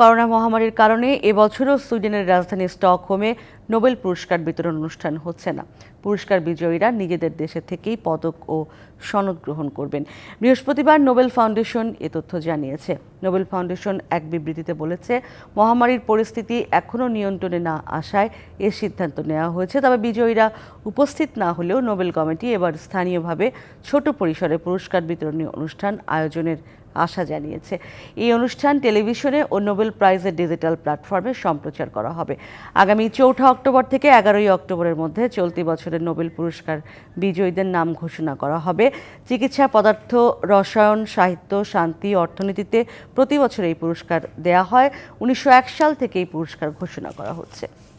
Corona মহামারীর কারণে এবছরও সুইডেনের রাজধানী স্টকহোমে নোবেল পুরস্কার বিতরণ অনুষ্ঠান হচ্ছে না। পুরস্কার বিজয়ীরা নিজেদের দেশে থেকেই পদক ও সনদ গ্রহণ করবেন। বৃহস্পতিবার নোবেল ফাউন্ডেশন এ তথ্য জানিয়েছে। নোবেল ফাউন্ডেশন এক বিবৃতিতে বলেছে, মহামারীর পরিস্থিতি এখনও নিয়ন্ত্রণে না আসায় এ সিদ্ধান্ত নেওয়া হয়েছে। তবে বিজয়ীরা উপস্থিত না হলেও নোবেল কমিটি এবার স্থানীয়ভাবে ছোট পরিসরে পুরস্কার বিতরণী অনুষ্ঠান আয়োজনের আশা জানিয়েছে। এই অনুষ্ঠান টেলিভিশনে ও নোবেল প্রাইজের ডিজিটাল প্ল্যাটফর্মে সম্প্রচার করা হবে। আগামী 4 অক্টোবর থেকে 11 অক্টোবরের মধ্যে চলতি বছরের নোবেল পুরস্কার বিজয়ীদের নাম ঘোষণা করা হবে। চিকিৎসা, পদার্থ, রসায়ন, সাহিত্য, শান্তি, অর্থনীতিতে প্রতি বছর এই পুরস্কার দেয়া হয়। 1901 সাল থেকে এই পুরস্কার ঘোষণা করা হচ্ছে।